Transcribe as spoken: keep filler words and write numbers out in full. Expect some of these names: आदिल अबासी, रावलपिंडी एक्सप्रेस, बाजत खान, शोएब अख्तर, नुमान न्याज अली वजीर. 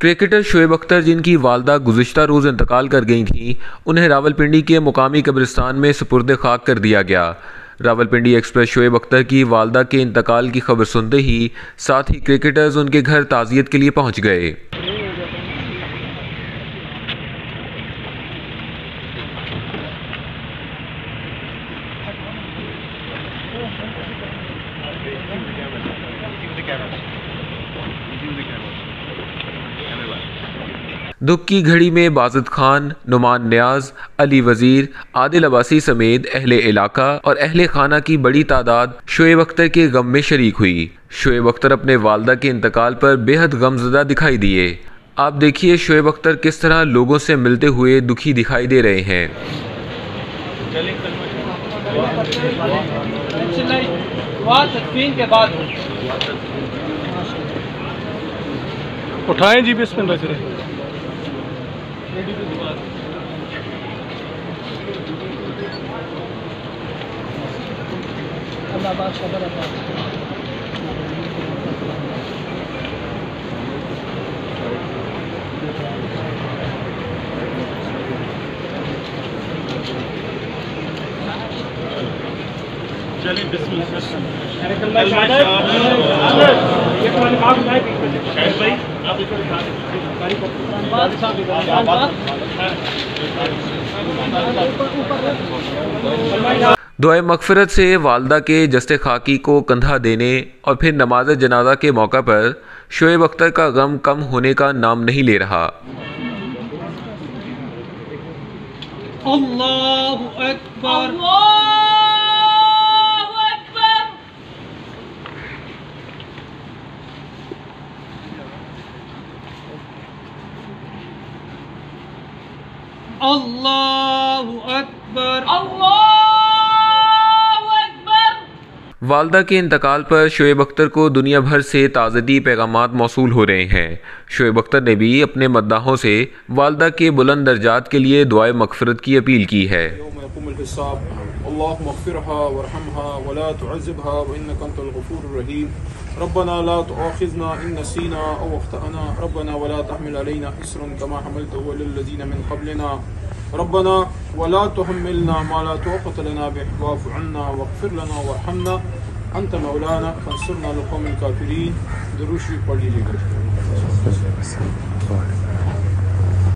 Cricketer शोएब अख्तर, जिनकी वालदा गुज़िश्ता रोज़ इंतकाल कर गई थी, उन्हें रावलपिंडी के मुकामी कब्रिस्तान में सुपुर्द खाक कर दिया गया। रावलपिंडी एक्सप्रेस शोएब अख्तर की वालदा के इंतकाल की खबर सुनते ही साथ ही क्रिकेटर्स उनके घर ताज़ियत के लिए पहुंच गए। दुख की घड़ी में बाजत खान, नुमान न्याज अली वजीर, आदिल अबासी समेत अहले इलाका और अहले खाना की बड़ी तादाद शोएब अख्तर के गम में शरीक हुई। शोएब अख्तर अपने वालदा के इंतकाल पर बेहद गमजदा दिखाई दिए। आप देखिए शोएब अख्तर किस तरह लोगों से मिलते हुए दुखी दिखाई दे रहे हैं। उठाएं जी, बिस्मिल्लाह से चलिए बिस्मिल्लाह दुआए मगफिरत से वालदा के जस्ते खाकी को कंधा देने और फिर नमाज जनाजा के मौका पर शोएब अख्तर का गम कम होने का नाम नहीं ले रहा। अल्लाहू अकबर, अल्लाहू अकबर। अल्लाहू अकबर, अल्लाहू अकबर। वालदा के इंतकाल पर शोएब अख्तर को दुनिया भर से ताज़दी पैगामात मौसूल हो रहे हैं। शोएब अख्तर ने भी अपने मद्दाहों से वालदा के बुलंद दर्जात के लिए दुआए मगफिरत की अपील की है। रब्बना ला तुआखिज़ना इन नसीना अव अख्तअना रब्बना वला तहमिल अलैना इसरन कमा हमलतहु अलल लज़ीना मिन क़ब्लिना रब्बना वला तुहम्मिलना मा ला तौक़त लना बिह वाफ़ु अन्ना वग़्फ़िर लना वरहमना अंत मौलाना फ़ंसुरना अल क़ौमिल काफ़िरीन। दुरूद शरीफ़ पढ़ लीजिएगा।